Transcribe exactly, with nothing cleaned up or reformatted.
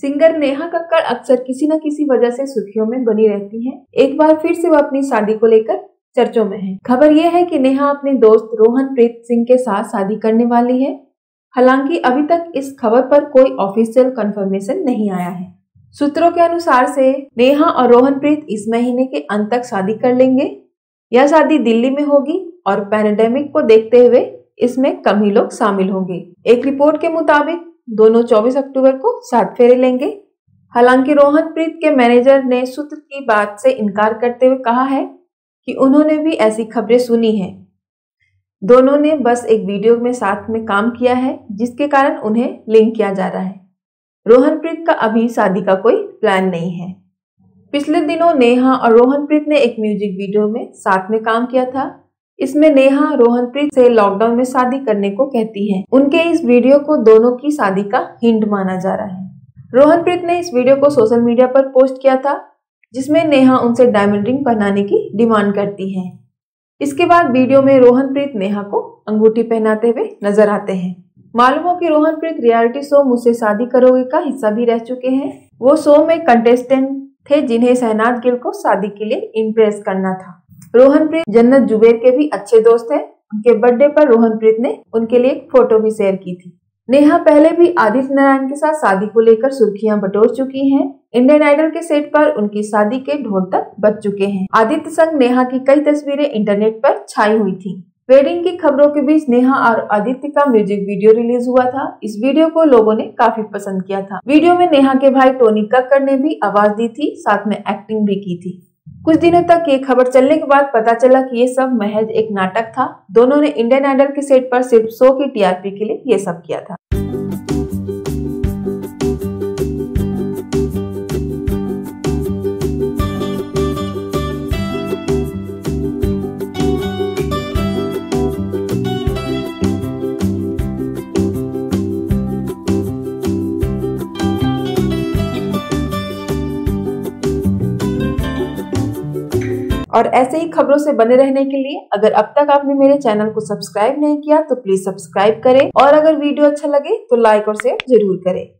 Singer Neha Kakkar अक्सर किसी न किसी वजह से सुर्खियों में बनी रहती हैं। एक बार फिर से वो अपनी शादी को लेकर चर्चों में हैं। खबर यह है कि नेहा अपने दोस्त रोहनप्रीत सिंह के साथ शादी करने वाली है। हालांकि अभी तक इस खबर पर कोई ऑफिशियल कंफर्मेशन नहीं आया है। सूत्रों के अनुसार से नेहा और रोहनप्रीत इस महीने के अंत तक शादी कर लेंगे। यह शादी दिल्ली में होगी और पैंडेमिक को देखते हुए इसमें कम ही लोग शामिल होंगे। एक रिपोर्ट के मुताबिक दोनों चौबीस अक्टूबर को सात फेरे लेंगे। हालांकि रोहनप्रीत के मैनेजर ने सूत्र की बात से इनकार करते हुए कहा है कि उन्होंने भी ऐसी खबरें सुनी हैं। दोनों ने बस एक वीडियो में साथ में काम किया है, जिसके कारण उन्हें लिंक किया जा रहा है। रोहनप्रीत का अभी शादी का कोई प्लान नहीं है। पिछले दिनों नेहा और रोहनप्रीत ने एक म्यूजिक वीडियो में साथ में काम किया था। इसमें नेहा रोहनप्रीत से लॉकडाउन में शादी करने को कहती हैं। उनके इस वीडियो को दोनों की शादी का हिंट माना जा रहा है। रोहनप्रीत ने इस वीडियो को सोशल मीडिया पर पोस्ट किया था, जिसमें नेहा उनसे डायमंड रिंग पहनाने की डिमांड करती हैं। इसके बाद वीडियो में रोहनप्रीत नेहा को अंगूठी पहनाते हुए नजर आते हैं। मालूम हो कि रोहनप्रीत रियलिटी शो मुझसे शादी करोगे का हिस्सा भी रह चुके हैं। वो शो में कंटेस्टेंट थे जिन्हें सहनाज गिल को शादी के लिए इम्प्रेस करना था। रोहनप्रीत जन्नत जुबैर के भी अच्छे दोस्त हैं। उनके बर्थडे पर रोहनप्रीत ने उनके लिए एक फोटो भी शेयर की थी। नेहा पहले भी आदित्य नारायण के साथ शादी को लेकर सुर्खियां बटोर चुकी हैं। इंडियन आइडल के सेट पर उनकी शादी के ढोल तक बज चुके हैं। आदित्य संग नेहा की कई तस्वीरें इंटरनेट पर छाई हुई थी। वेडिंग की खबरों के बीच नेहा और आदित्य का म्यूजिक वीडियो रिलीज हुआ था। इस वीडियो को लोगों ने काफी पसंद किया था। वीडियो में नेहा के भाई टोनी कक्कर ने भी आवाज दी थी, साथ में एक्टिंग भी की थी। कुछ दिनों तक ये खबर चलने के बाद पता चला कि ये सब महज एक नाटक था। दोनों ने इंडियन आइडल के सेट पर सिर्फ शो की टीआरपी के लिए ये सब किया था। और ऐसे ही खबरों से बने रहने के लिए अगर अब तक आपने मेरे चैनल को सब्सक्राइब नहीं किया तो प्लीज सब्सक्राइब करें, और अगर वीडियो अच्छा लगे तो लाइक और शेयर जरूर करें।